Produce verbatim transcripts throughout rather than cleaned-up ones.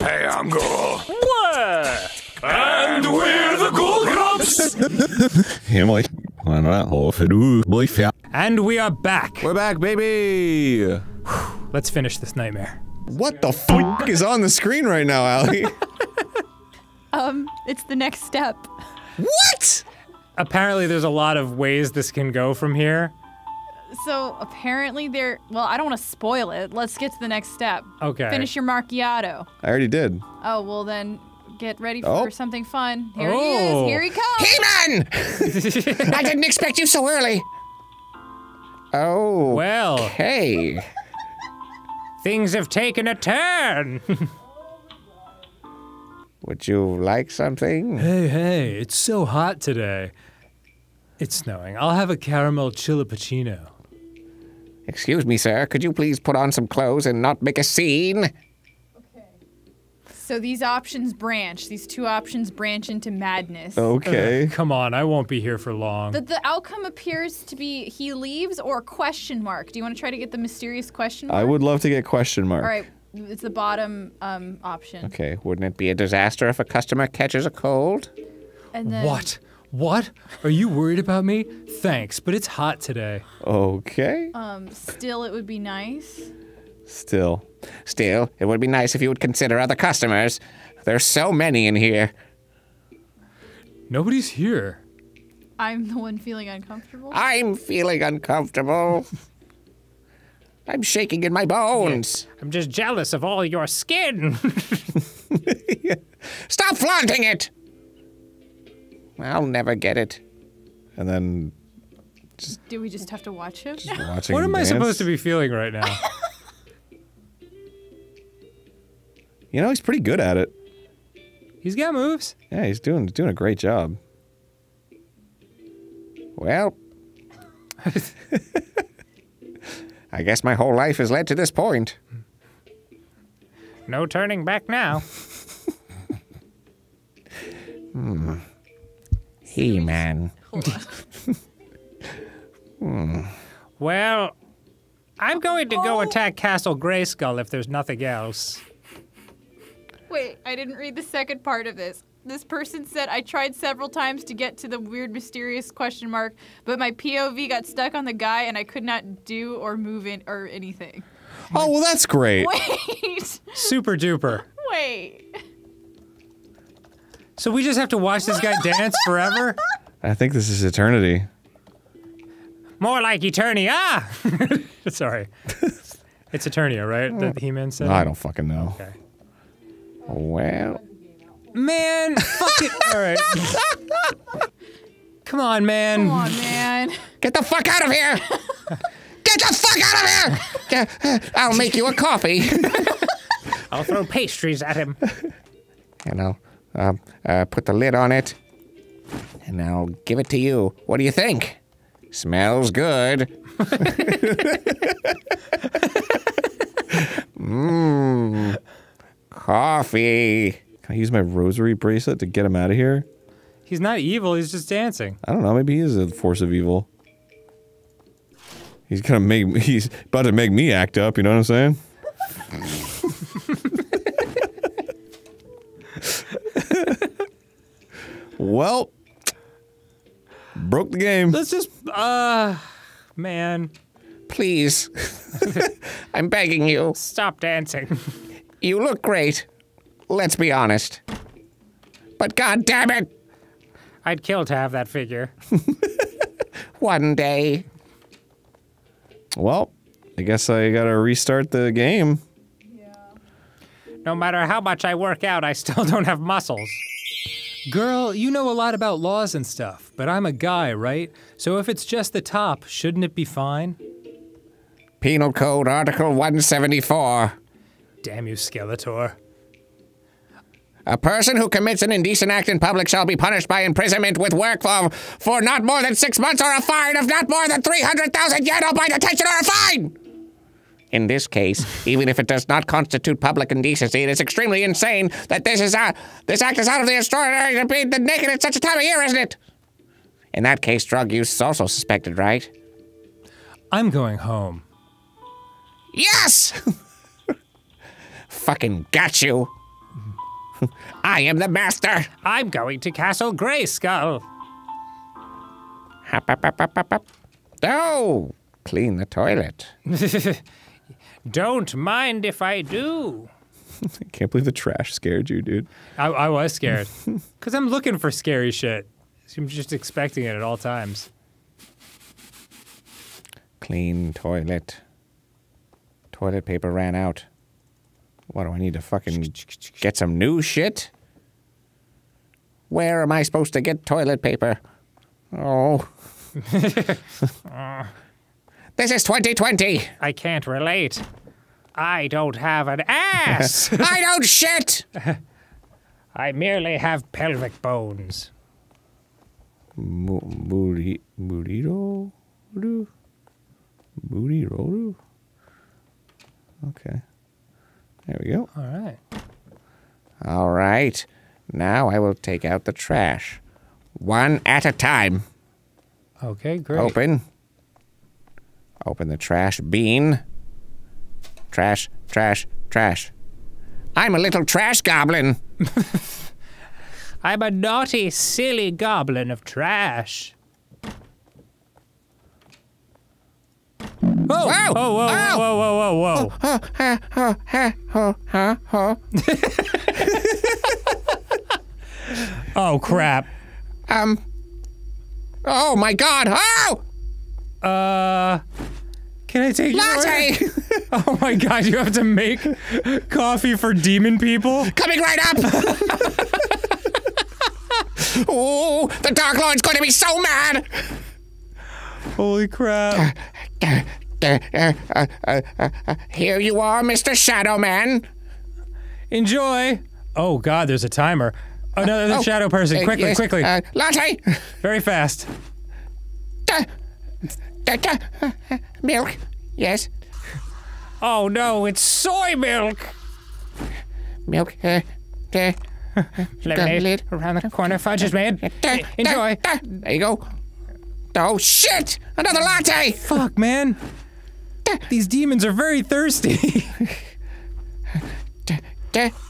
Hey, I'm Ghoul. And we're the GhoulGrumps. And we are back. We're back, baby. Let's finish this nightmare. What the fuck is on the screen right now, Allie? um, it's the next step. What? Apparently, there's a lot of ways this can go from here. So, apparently they're... Well, I don't want to spoil it. Let's get to the next step. Okay. Finish your macchiato. I already did. Oh, well then, get ready oh. for something fun. Here oh. he is. Here he comes. He-Man! I didn't expect you so early. Oh. Well. Okay. Things have taken a turn. Would you like something? Hey, hey, it's so hot today. It's snowing. I'll have a caramel chillipuccino. Excuse me, sir. Could you please put on some clothes and not make a scene? Okay. So these options branch. These two options branch into madness. Okay. Uh, come on, I won't be here for long. The, the outcome appears to be he leaves or question mark. Do you want to try to get the mysterious question mark? I would love to get question mark. All right. It's the bottom um, option. Okay. Wouldn't it be a disaster if a customer catches a cold? And then... What? What? Are you worried about me? Thanks, but it's hot today. Okay. Um, still it would be nice. Still. Still, it would be nice if you would consider other customers. There's so many in here. Nobody's here. I'm the one feeling uncomfortable? I'm feeling uncomfortable. I'm shaking in my bones. Yeah, I'm just jealous of all your skin. Yeah. Stop flaunting it! I'll never get it. And then... Just, do we just have to watch him? Just watching what am dance? I supposed to be feeling right now? You know, he's pretty good at it. He's got moves. Yeah, he's doing doing a great job. Well... I guess my whole life has led to this point. No turning back now. Hmm... He-Man. hmm. Well, I'm going to go oh. attack Castle Grayskull if there's nothing else. Wait, I didn't read the second part of this. This person said, I tried several times to get to the weird, mysterious question mark, but my P O V got stuck on the guy and I could not do or move in or anything. Oh, well, that's great. Wait. Super duper. Wait. So we just have to watch this guy dance forever? I think this is eternity. More like Eternia! Sorry. It's Eternia, right? That He-Man said? No, I don't fucking know. Okay. Well... Man, fuck it! Alright. Come on, man. Come on, man. Get the fuck out of here! Get the fuck out of here! I'll make you a coffee. I'll throw pastries at him. You know. Uh, uh, put the lid on it, and I'll give it to you. What do you think? Smells good. Mmm. Coffee. Can I use my rosary bracelet to get him out of here? He's not evil, he's just dancing. I don't know, maybe he is a force of evil. He's gonna make me- he's about to make me act up, you know what I'm saying? Well, broke the game. Let's just, uh, man. Please. I'm begging you. Stop dancing. You look great. Let's be honest. But God damn it! I'd kill to have that figure. One day. Well, I guess I gotta restart the game. Yeah. No matter how much I work out, I still don't have muscles. Girl, you know a lot about laws and stuff, but I'm a guy, right? So if it's just the top, shouldn't it be fine? Penal Code Article one seventy-four. Damn you, Skeletor. A person who commits an indecent act in public shall be punished by imprisonment with work for, for not more than six months or a fine of not more than three hundred thousand yen or by detention or a fine! In this case, even if it does not constitute public indecency, it is extremely insane that this is out, this act is out of the extraordinary to be naked at such a time of year, isn't it? In that case, drug use is also suspected, right? I'm going home. Yes! Fucking got you. I am the master. I'm going to Castle Grayskull. Hop, hop, hop, hop, hop, hop. Oh, clean the toilet. Don't mind if I do. I can't believe the trash scared you, dude. I, I was scared. Because I'm looking for scary shit. I'm just expecting it at all times. Clean toilet. Toilet paper ran out. What, do I need to fucking get some new shit? Where am I supposed to get toilet paper? Oh. This is twenty twenty! I can't relate. I don't have an ass! I don't shit! I merely have pelvic bones. Mu muri muriro? Muriroru? Okay. There we go. All right. All right. Now I will take out the trash. One at a time. Okay, great. Open. Open the trash bean. Trash, trash, trash. I'm a little trash goblin. I'm a naughty, silly goblin of trash. Oh! Whoa! Oh, whoa, oh! Whoa! Whoa! Whoa! Whoa! Oh, oh, oh, oh, oh, oh, oh, oh. Oh crap! Um. Oh my God! Oh! Uh. Can I take latte? Your order? Oh my God! You have to make coffee for demon people. Coming right up. Oh! The Dark Lord's going to be so mad. Holy crap! Uh, uh, uh, uh, uh, uh, here you are, Mister Shadow Man. Enjoy. Oh God, there's a timer. Oh no, there's uh, oh, a shadow person. Uh, quickly, yes, quickly. Uh, latte. Very fast. Uh, uh, uh, uh, milk. Yes. Oh no, it's soy milk. Milk. Uh, uh, uh, Lemonade around the corner. Fudge is made. Uh, uh, Enjoy. Uh, uh, there you go. Oh shit! Another latte. Fuck, man. These demons are very thirsty.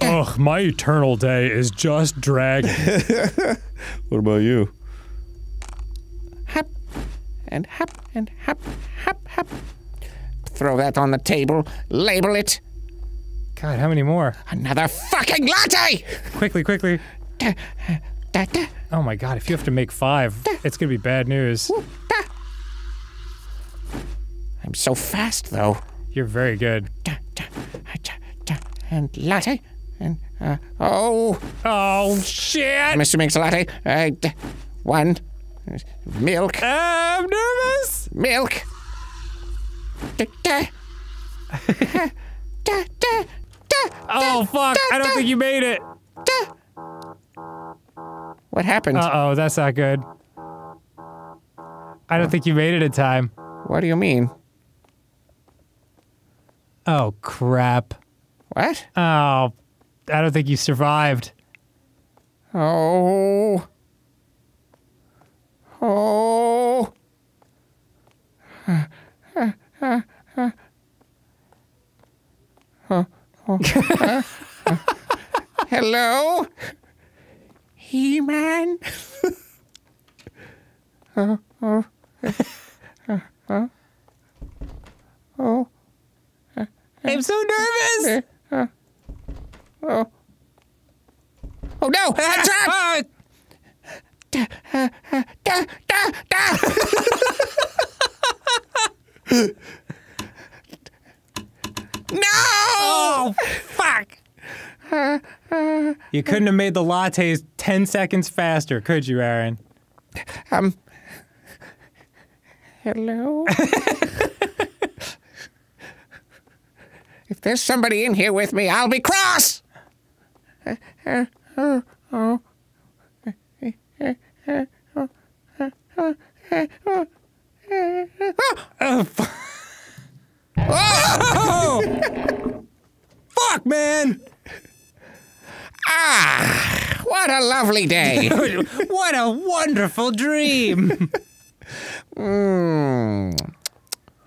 Ugh, my eternal day is just dragging. What about you? Hop, and hop, and hop, hop, hop. Throw that on the table, label it. God, how many more? Another fucking latte! Quickly, quickly. Oh my God, if you have to make five, it's gonna be bad news. I'm so fast, though. You're very good. And latte, and uh, oh, oh shit! Mister Mix latte. Uh, one, milk. Uh, I'm nervous. Milk. Oh fuck! I don't think you made it. What happened? Uh oh, that's not good. I don't think you made it in time. What do you mean? Oh, crap. What? Oh, I don't think you survived. Oh. Oh. Uh, uh, uh, uh. Uh, uh, uh. Hello? He-Man? uh, uh, uh, uh, uh. Oh. I'm so nervous! Uh, uh, oh. Oh no! That's ah, ah. Uh, da, da, da. No! Oh, fuck! Uh, uh, you couldn't have made the lattes ten seconds faster, could you, Arin? Um. Hello? If there's somebody in here with me, I'll be cross! Uh, uh, uh, oh. Uh, uh, uh, uh, uh, uh, uh, uh, uh, oh! Fuck, man! Ah! What a lovely day! What a wonderful dream! Mmm.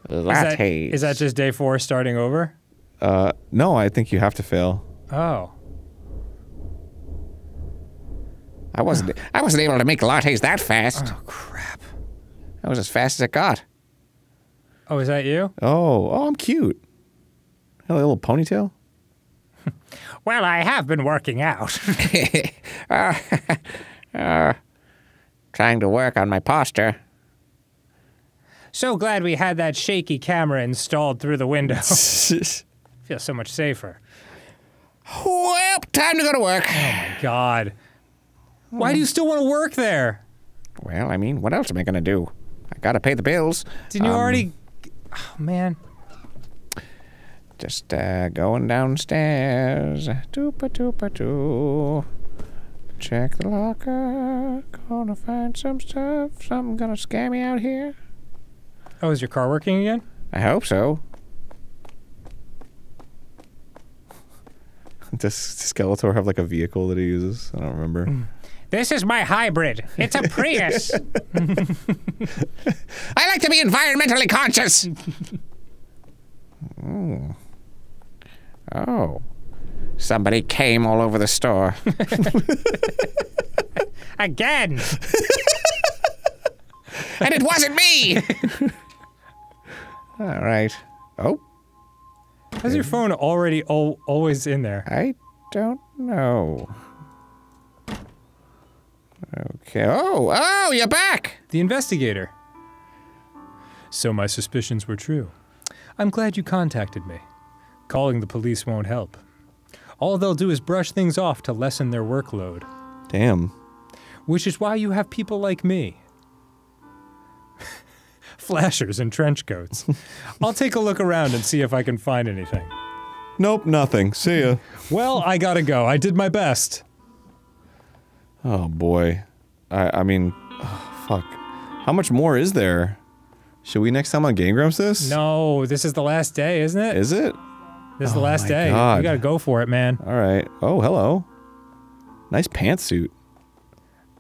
Lattes. Is, is that just day four starting over? Uh, no, I think you have to fail. Oh. I wasn't I wasn't able to make lattes that fast. Oh, crap. That was as fast as it got. Oh, is that you? Oh, oh, I'm cute. Got a little ponytail. Well, I have been working out. uh, uh, trying to work on my posture. So glad we had that shaky camera installed through the window. Feel so much safer. Well, time to go to work. Oh, my God. Why do you still want to work there? Well, I mean, what else am I going to do? I got to pay the bills. Didn't um, you already... Oh, man. Just uh, going downstairs. Doopa doopa doo. Check the locker. Gonna find some stuff. Something gonna scare me out here. Oh, is your car working again? I hope so. Does Skeletor have like a vehicle that he uses? I don't remember. Mm. This is my hybrid. It's a Prius. I like to be environmentally conscious. Oh. Oh. Somebody came all over the store. Again. And it wasn't me. All right. Oh. How's your phone already al always in there? I don't know. Okay. Oh, oh, you're back! The investigator. So my suspicions were true. I'm glad you contacted me. Calling the police won't help. All they'll do is brush things off to lessen their workload. Damn. Which is why you have people like me. Flashers and trench coats. I'll take a look around and see if I can find anything. Nope, nothing. See ya. Well, I gotta go. I did my best. Oh, boy. I, I mean, oh, fuck. How much more is there? Should we next time on GameGrumps this? No, this is the last day, isn't it? Is it? This is oh the last day. God. We gotta go for it, man. Alright. Oh, hello. Nice pantsuit.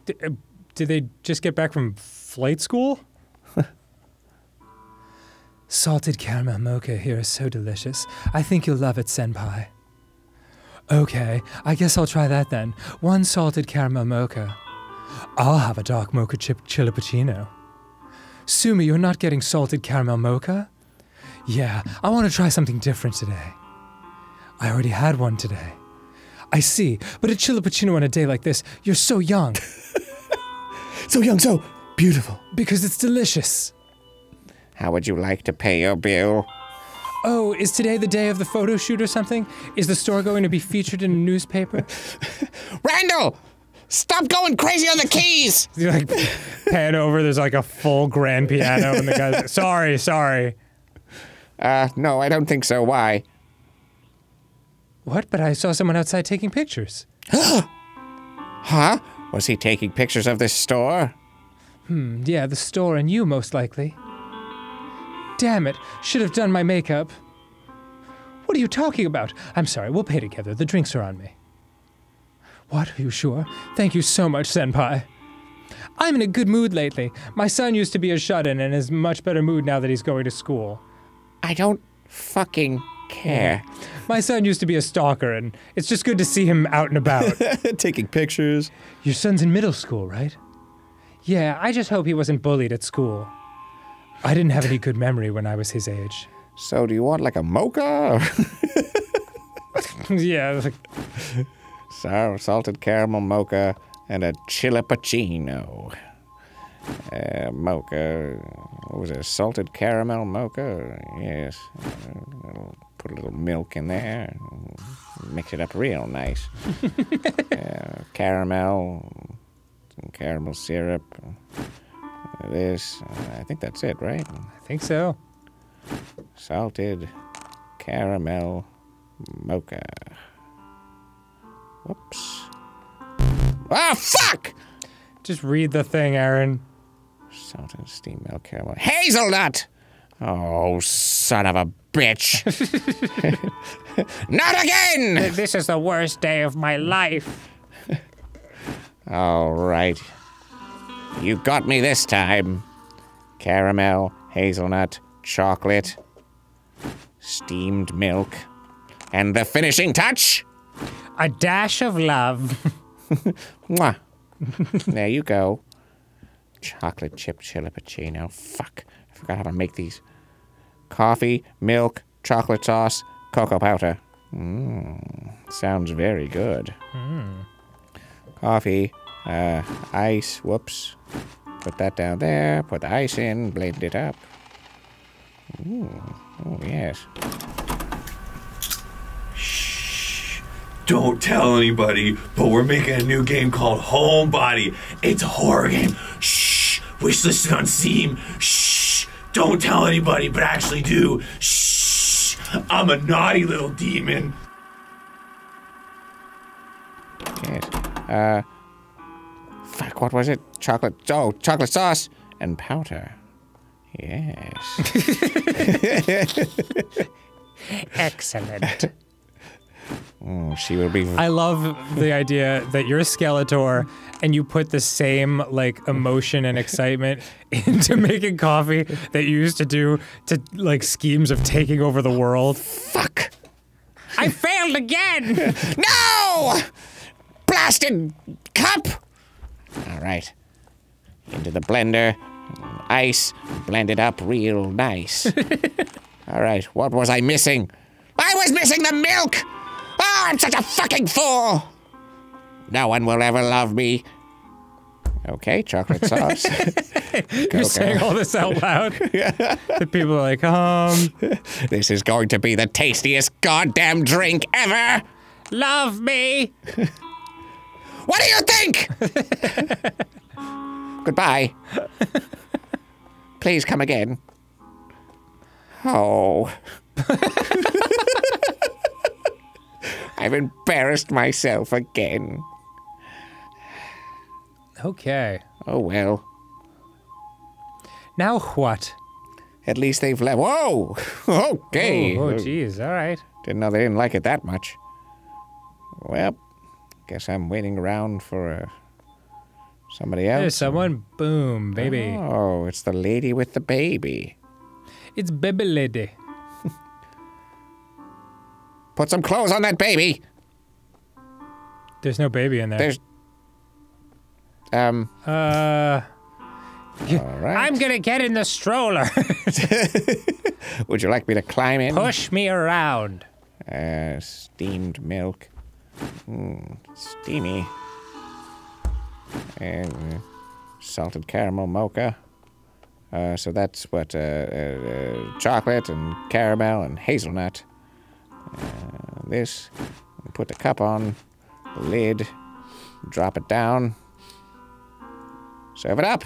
D uh, did they just get back from flight school? Salted caramel mocha here is so delicious. I think you'll love it, senpai. Okay, I guess I'll try that then. One salted caramel mocha. I'll have a dark mocha chip chilipuccino. Sumi, you're not getting salted caramel mocha? Yeah, I want to try something different today. I already had one today. I see, but a chilipuccino on a day like this, you're so young. So young, so beautiful. Because it's delicious. How would you like to pay your bill? Oh, is today the day of the photo shoot or something? Is the store going to be featured in a newspaper? Randall! Stop going crazy on the keys! You like, pan over, there's like a full grand piano, and the guy's like, sorry, sorry. Uh, no, I don't think so. Why? What? But I saw someone outside taking pictures. Huh? Was he taking pictures of this store? Hmm, yeah, the store and you, most likely. Damn it, should have done my makeup. What are you talking about? I'm sorry, we'll pay together. The drinks are on me. What, are you sure? Thank you so much, senpai. I'm in a good mood lately. My son used to be a shut-in and is in much better mood now that he's going to school. I don't fucking care. My son used to be a stalker and it's just good to see him out and about. Taking pictures. Your son's in middle school, right? Yeah, I just hope he wasn't bullied at school. I didn't have any good memory when I was his age. So do you want like a mocha? Yeah. Like... So, salted caramel mocha and a chilipuccino. Uh, mocha. What was it? Salted caramel mocha? Yes. Put a little milk in there. Mix it up real nice. uh, caramel. Some caramel syrup. This, uh, I think that's it, right? I think so. Salted caramel mocha. Whoops. Ah, fuck! Just read the thing, Arin. Salted steam milk caramel. Hazelnut! Oh, son of a bitch. Not again! This is the worst day of my life. All right. You got me this time. Caramel, hazelnut, chocolate, steamed milk, and the finishing touch? A dash of love. Mwah. There you go. Chocolate chip chilipuccino. Fuck. I forgot how to make these. Coffee, milk, chocolate sauce, cocoa powder. Mmm. Sounds very good. Mm. Coffee, uh, ice. Whoops. Put that down there. Put the ice in. Blend it up. Ooh. Oh, yes. Shh. Don't tell anybody, but we're making a new game called Homebody. It's a horror game. Shh. Wishlisted on Steam. Shh. Don't tell anybody, but actually do. Shh. I'm a naughty little demon. Yes. Uh. Fuck, what was it? Chocolate. Oh, chocolate sauce and powder. Yes. Excellent. Mm, she will be. I love the idea that you're Skeletor and you put the same like emotion and excitement into making coffee that you used to do to like schemes of taking over the world. Fuck! I failed again. No! Blasted cup. All right. Into the blender. Ice, blend it up real nice. All right, what was I missing? I was missing the milk! Oh, I'm such a fucking fool! No one will ever love me. Okay, chocolate sauce. You're saying all this out loud? Yeah. The people are like, um... This is going to be the tastiest goddamn drink ever! Love me! What do you think? Goodbye. Please come again. Oh. I've embarrassed myself again. Okay. Oh, well. Now what? At least they've left. Whoa! Okay. Oh, jeez. Oh, all right. Didn't know they didn't like it that much. Well, guess I'm waiting around for a... Somebody else? There's someone. Boom, baby. Oh, it's the lady with the baby. It's baby lady. Put some clothes on that baby. There's no baby in there. There's... Um... Uh... All right. I'm gonna get in the stroller. Would you like me to climb in? Push me around. Uh, steamed milk. Mm, steamy. And salted caramel mocha. Uh, so that's what, uh, uh, uh, chocolate and caramel and hazelnut. Uh, this, put the cup on, the lid, drop it down. Serve it up.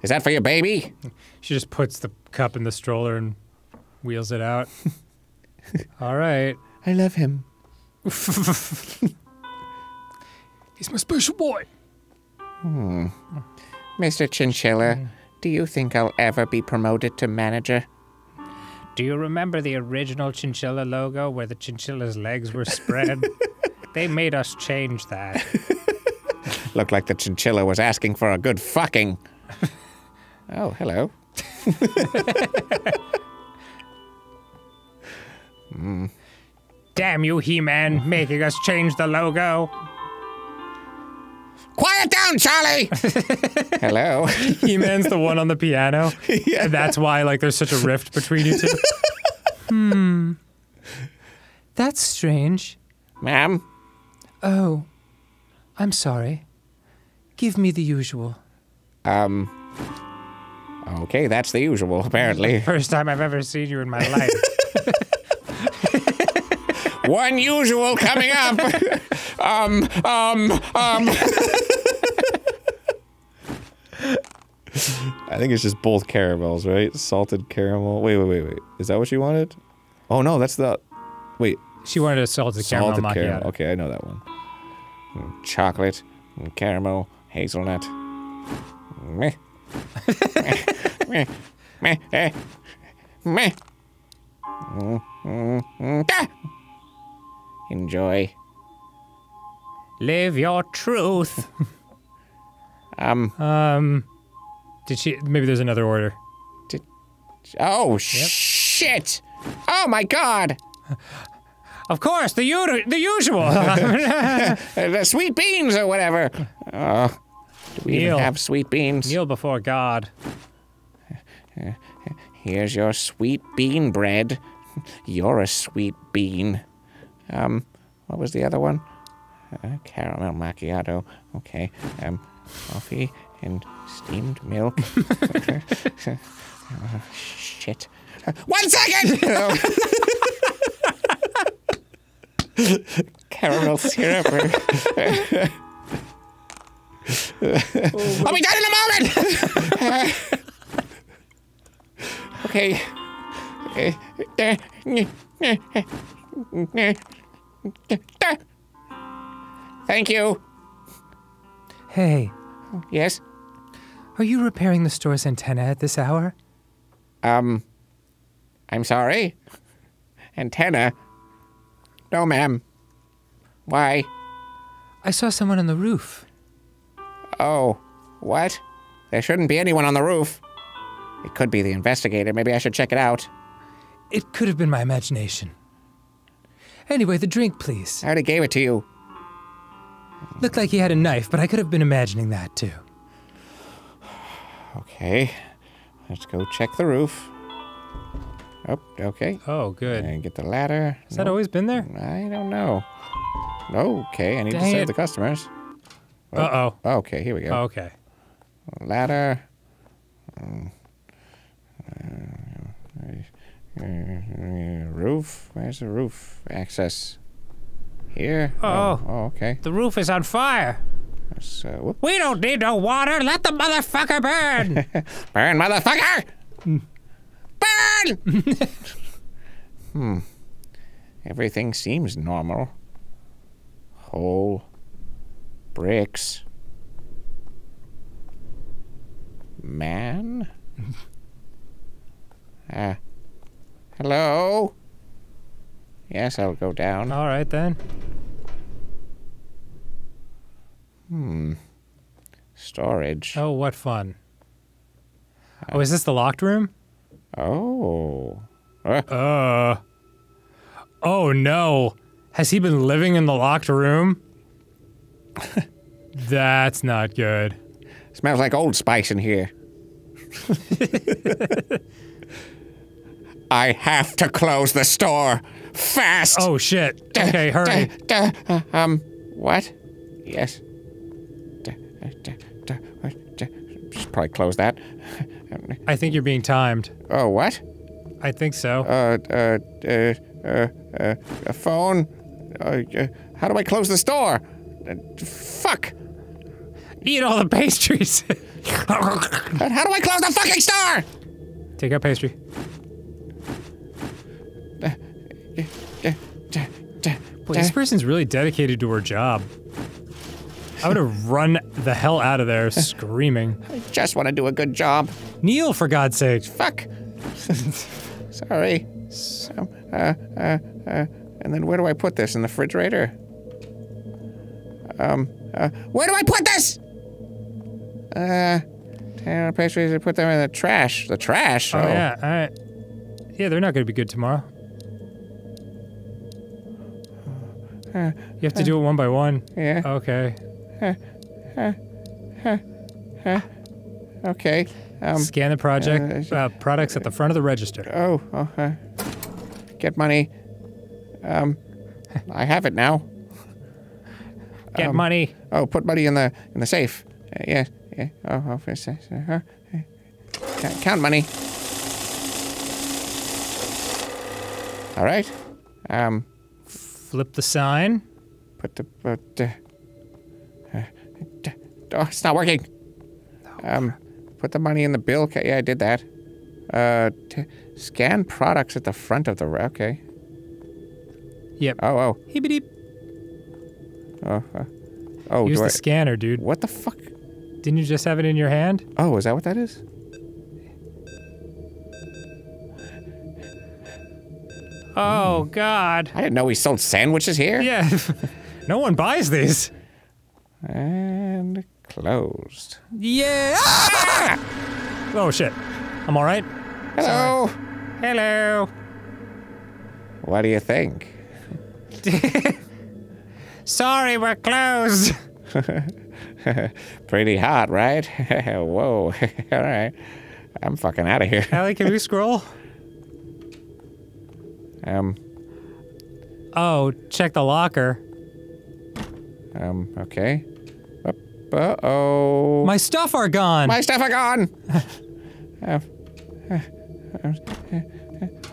Is that for your baby? She just puts the cup in the stroller and wheels it out. All right. I love him. He's my special boy. Hmm. Mister Chinchilla, do you think I'll ever be promoted to manager? Do you remember the original Chinchilla logo where the chinchilla's legs were spread? They made us change that. Looked like the chinchilla was asking for a good fucking. Oh, hello. Mm. Damn you, He-Man, making us change the logo. Quiet down, Charlie! Hello. He-Man's the one on the piano. Yeah. And that's why, like, there's such a rift between you two. Hmm. That's strange. Ma'am? Oh. I'm sorry. Give me the usual. Um. Okay, that's the usual, apparently. First time I've ever seen you in my life. One usual coming up! Um, um, um. I think it's just both caramels, right? Salted caramel. Wait, wait, wait, wait. Is that what she wanted? Oh, no, that's the... Wait. She wanted a salted, salted caramel, caramel. Okay, I know that one. Chocolate, caramel, hazelnut. Meh. Meh. Meh. Meh. Meh. Meh. Enjoy. Live your truth. um. Um. Did she? Maybe there's another order. Did, oh yep. Shit! Oh my God! Of course, the u the usual. Sweet beans or whatever. Uh, do we even have sweet beans? Kneel before God. Here's your sweet bean bread. You're a sweet bean. Um, what was the other one? Uh, caramel macchiato. Okay. Um, coffee and steamed milk. Oh, shit. Uh, one second! Oh. Caramel syrup. Oh, I'll be done in a moment! uh, okay. Thank you. Hey. Yes? Are you repairing the store's antenna at this hour? Um, I'm sorry? Antenna? No, ma'am. Why? I saw someone on the roof. Oh, what? There shouldn't be anyone on the roof. It could be the investigator. Maybe I should check it out. It could have been my imagination. Anyway, the drink, please. I already gave it to you. Looked like he had a knife, but I could have been imagining that, too. Okay. Let's go check the roof. Oh, okay. Oh, good. And get the ladder. Has nope. that always been there? I don't know. Okay, I need Dang to save it. the customers. Oh. Uh-oh. Oh, okay, here we go. Oh, okay. Ladder. Um, uh, roof. Where's the roof access? Here. Uh oh. Oh, okay. The roof is on fire. So, we don't need no water. Let the motherfucker burn. Burn, motherfucker! Mm. Burn! hmm. Everything seems normal. Whole bricks. Man? uh, hello? Yes, I'll go down. All right, then. Hmm. Storage. Oh, what fun. Uh, oh, is this the locked room? Oh. Uh. uh. Oh, no. Has he been living in the locked room? That's not good. Smells like Old Spice in here. I have to close the store. Fast! Oh, shit. Okay, hurry. Duh, duh, uh, um, what? Yes. Should probably close that. I think you're being timed. Oh, what? I think so. Uh, uh, uh, uh, uh a phone? Uh, uh, how do I close the store? Uh, fuck! Eat all the pastries! How do I close the fucking store? Take out pastry. Boy, this person's really dedicated to her job. I would have run the hell out of there screaming. I just want to do a good job. Kneel, for God's sake. Fuck. Sorry. So, uh, uh, uh, and then where do I put this? In the refrigerator? Um, uh, where do I put this? Uh, I put them in the trash. The trash? Oh, oh. yeah, alright. Yeah, they're not going to be good tomorrow. Uh, you have to uh, do it one by one? Yeah. Okay. Huh, huh, huh, huh. Okay. Um, Scan the project uh, uh, products at the front of the register. Oh, oh uh, get money. Um, I have it now. Get um, money. Oh, put money in the in the safe. Uh, yeah, yeah. Oh, oh, for a second. Uh -huh. Count money. All right. Um, flip the sign. Put the put. Uh, Oh, it's not working. Um, put the money in the bill. Yeah, I did that. Uh, t scan products at the front of the. Okay. Yep. Oh, oh. Heep deep. Oh, uh, oh. Use the I scanner, dude. What the fuck? Didn't you just have it in your hand? Oh, is that what that is? Oh mm. God! I didn't know we sold sandwiches here. Yeah. No one buys these. And closed. Yeah! Ah! Oh shit! I'm all right. Hello. Sorry. Hello. What do you think? Sorry, we're closed. Pretty hot, right? Whoa. All right. I'm fucking out of here. Allie, can we scroll? Um. Oh, check the locker. Um, okay. Uh-oh. My stuff are gone! My stuff are gone! uh, uh, uh,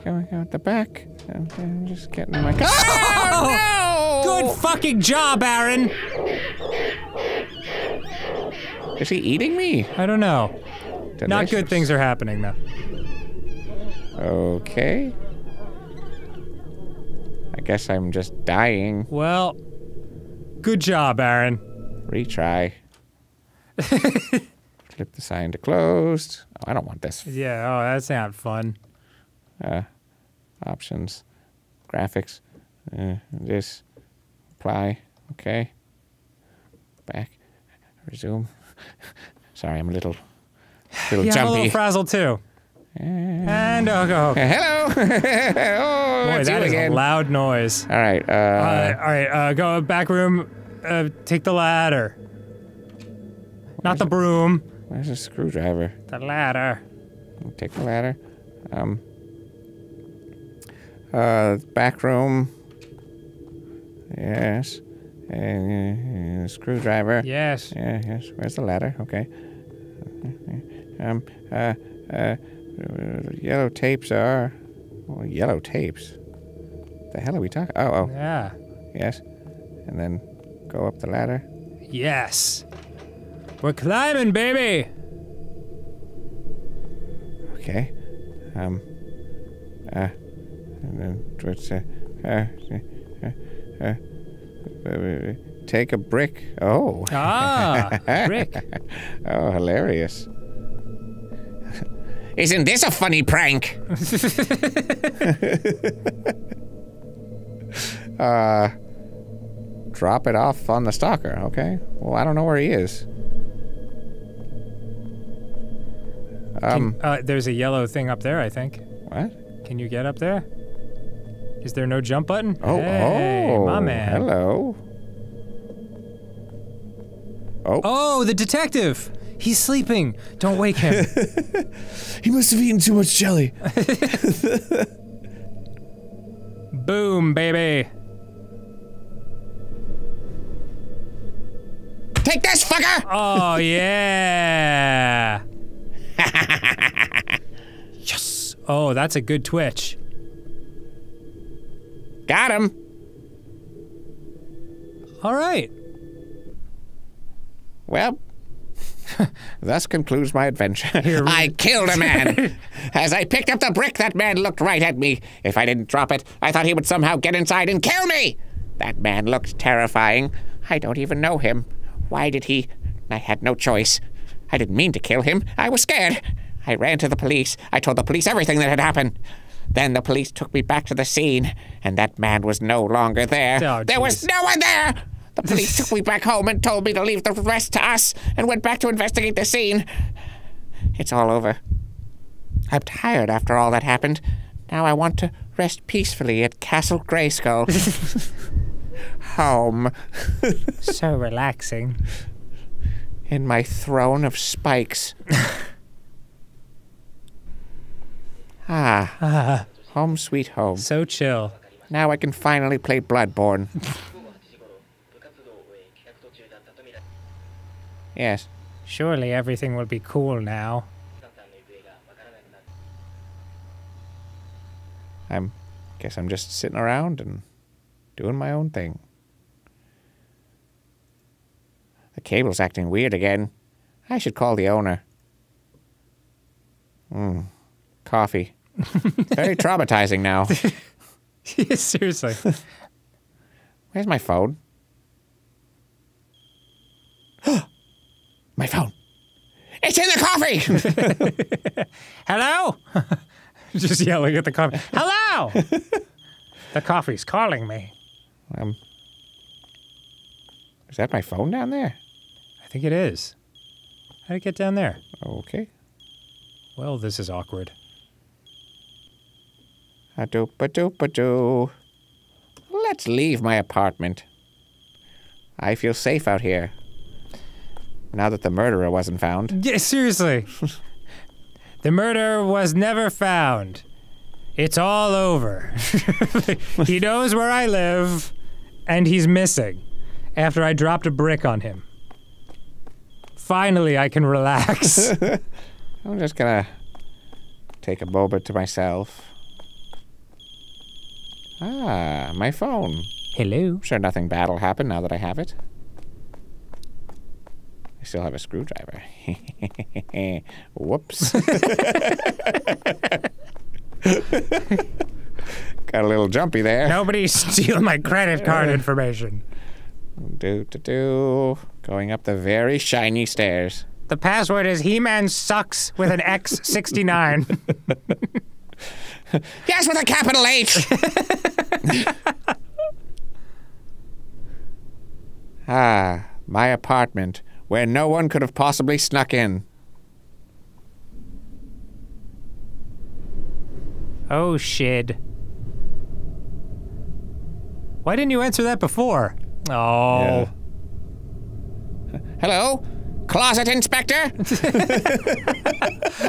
going out the back. I'm, I'm just getting my- oh, oh, no! Good fucking job, Arin! Is he eating me? I don't know. Delicious. Not good things are happening, though. Okay. I guess I'm just dying. Well, good job, Arin. Retry. Flip the sign to closed. Oh, I don't want this. Yeah, oh, that's not fun. Uh, options. Graphics. Uh, this. Apply. Okay. Back. Resume. Sorry, I'm a little, little yeah, jumpy. I'm a little frazzled, too. And, and oh, go. Okay. Hello! Oh, boy, that is again. A loud noise. All right, uh... uh all right, uh, go back room. Uh, take the ladder. Where's Not the a, broom. Where's the screwdriver? The ladder. Take the ladder. Um. Uh, back room. Yes. And uh, screwdriver. Yes. Yeah, yes. Where's the ladder? Okay. Um. Uh. Uh. Yellow tapes are. Well, yellow tapes. The hell are we talking? Oh. Oh. Yeah. Yes. And then. Go up the ladder. Yes! We're climbing, baby! Okay. Um. Uh. And then, what's uh, uh, uh, uh. Take a brick. Oh! Ah! Brick! Oh, hilarious. Isn't this a funny prank? uh. Drop it off on the stalker, okay? Well, I don't know where he is. Um... Can, uh, there's a yellow thing up there, I think. What? Can you get up there? Is there no jump button? Oh, hey, oh, my man. Hello. Oh. Oh, the detective! He's sleeping! Don't wake him. He must have eaten too much jelly. Boom, baby! Take this, fucker! Oh, yeah! Yes! Oh, that's a good twitch. Got him! Alright. Well, thus concludes my adventure. Here we I killed a man! As I picked up the brick, that man looked right at me. If I didn't drop it, I thought he would somehow get inside and kill me! That man looked terrifying. I don't even know him. Why did he? I had no choice. I didn't mean to kill him. I was scared. I ran to the police. I told the police everything that had happened. Then the police took me back to the scene, and that man was no longer there. Oh, there was no one there! The police took me back home and told me to leave the rest to us and went back to investigate the scene. It's all over. I'm tired after all that happened. Now I want to rest peacefully at Castle Grayskull. Home. So relaxing. In my throne of spikes. Ah. Uh, home sweet home. So chill. Now I can finally play Bloodborne. Yes. Surely everything will be cool now. I'm... guess I'm just sitting around and... doing my own thing. The cable's acting weird again. I should call the owner. Mmm. Coffee. Very traumatizing now. Yeah, seriously. Where's my phone? My phone! It's in the coffee! Hello? Just yelling at the coffee. Hello! The coffee's calling me. Um, is that my phone down there? I think it is. How did it get down there? Okay. Well, this is awkward. A doop a doop a doo. Let Let's leave my apartment. I feel safe out here. Now that the murderer wasn't found. Yeah, seriously. The murderer was never found. It's all over. He knows where I live, and he's missing. After I dropped a brick on him. Finally, I can relax. I'm just gonna take a boba to myself. Ah, my phone. Hello. I'm sure nothing bad will happen now that I have it. I still have a screwdriver. Whoops. Got a little jumpy there. Nobody steal my credit card information. Do do do. Going up the very shiny stairs. The password is He-Man sucks with an X sixty-nine. Yes, with a capital H. Ah, my apartment, where no one could have possibly snuck in. Oh shit. Why didn't you answer that before? Oh. Yeah. Hello? Closet inspector?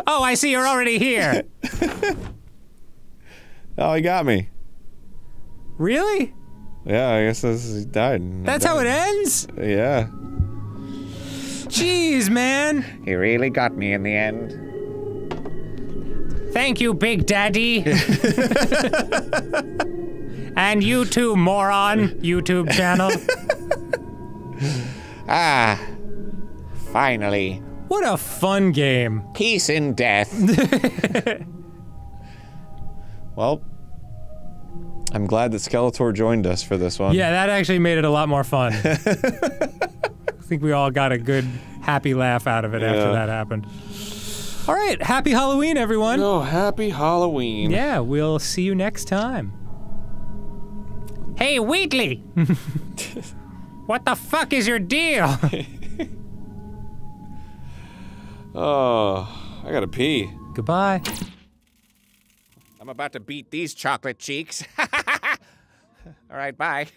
Oh, I see you're already here. Oh, he got me. Really? Yeah, I guess this is, he died. That's died. How it ends? Yeah. Jeez, man. He really got me in the end. Thank you, Big Daddy. And you too, moron. YouTube channel. Ah. Finally. What a fun game. Peace in death. Well, I'm glad that Skeletor joined us for this one. Yeah, that actually made it a lot more fun. I think we all got a good, happy laugh out of it yeah. after that happened. All right, happy Halloween, everyone. Oh, happy Halloween. Yeah, we'll see you next time. Hey, Wheatley! What the fuck is your deal? Oh, I gotta pee. Goodbye. I'm about to beat these chocolate cheeks. All right, bye.